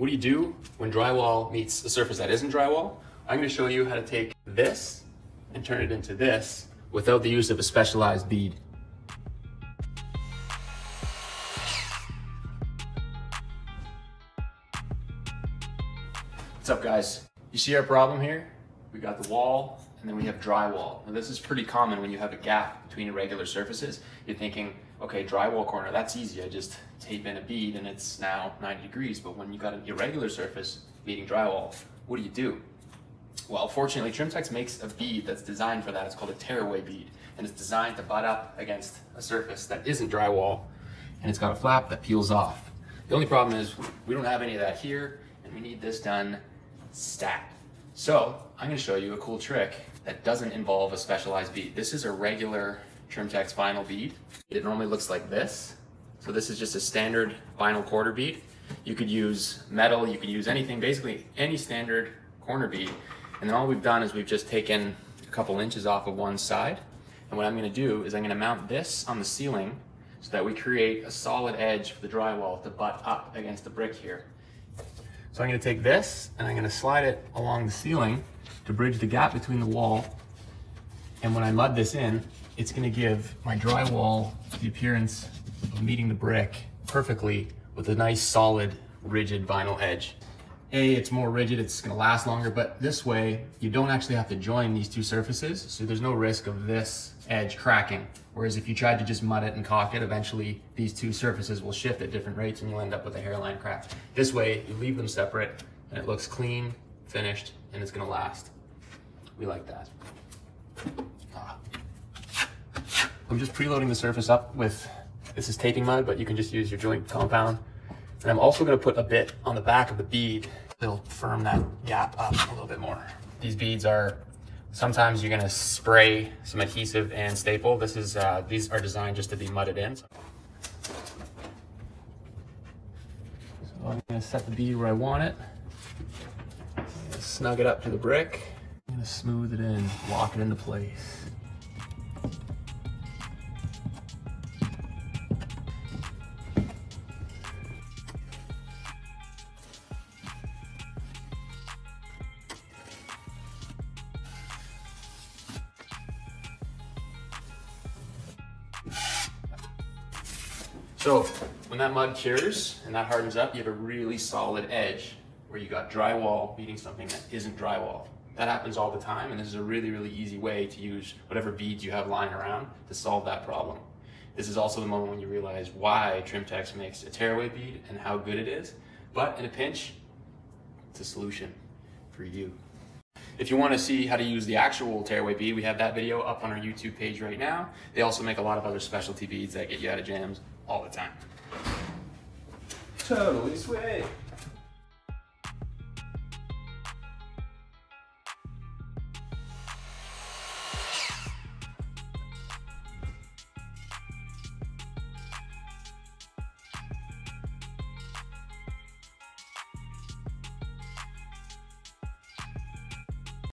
What do you do when drywall meets a surface that isn't drywall? I'm going to show you how to take this and turn it into this without the use of a specialized bead. What's up, guys? You see our problem here? We got the wall and then we have drywall. Now, this is pretty common when you have a gap between irregular surfaces. You're thinking, okay, drywall corner, that's easy. I just tape in a bead and it's now 90 degrees. But when you got an irregular surface meeting drywall, what do you do? Well, fortunately, Trim-Tex makes a bead that's designed for that. It's called a tearaway bead, and it's designed to butt up against a surface that isn't drywall, and it's got a flap that peels off. The only problem is we don't have any of that here, and we need this done stat. So I'm going to show you a cool trick that doesn't involve a specialized bead. This is a regular Trim-Tex vinyl bead. It normally looks like this. So this is just a standard vinyl quarter bead. You could use metal, you could use anything, basically any standard corner bead. And then all we've done is we've just taken a couple inches off of one side. And what I'm gonna do is I'm gonna mount this on the ceiling so that we create a solid edge for the drywall to butt up against the brick here. So I'm gonna take this and I'm gonna slide it along the ceiling to bridge the gap between the wall. And when I mud this in, it's gonna give my drywall the appearance of meeting the brick perfectly with a nice, solid, rigid vinyl edge. A, it's more rigid, it's gonna last longer, but this way, you don't actually have to join these two surfaces, so there's no risk of this edge cracking. Whereas if you tried to just mud it and caulk it, eventually these two surfaces will shift at different rates and you'll end up with a hairline crack. This way, you leave them separate, and it looks clean, finished, and it's gonna last. We like that. I'm just preloading the surface up with, this is taping mud, but you can just use your joint compound. And I'm also gonna put a bit on the back of the bead that'll firm that gap up a little bit more. These beads are, sometimes you're gonna spray some adhesive and staple. This is, these are designed just to be mudded in. So I'm gonna set the bead where I want it. I'm gonna snug it up to the brick. I'm gonna smooth it in, lock it into place. So when that mud cures and that hardens up, you have a really solid edge where you got drywall meeting something that isn't drywall. That happens all the time, and this is a really, really easy way to use whatever beads you have lying around to solve that problem. This is also the moment when you realize why Trim-Tex makes a tearaway bead and how good it is, but in a pinch, it's a solution for you. If you want to see how to use the actual tearaway bead, we have that video up on our YouTube page right now. They also make a lot of other specialty beads that get you out of jams all the time. Totally sweet.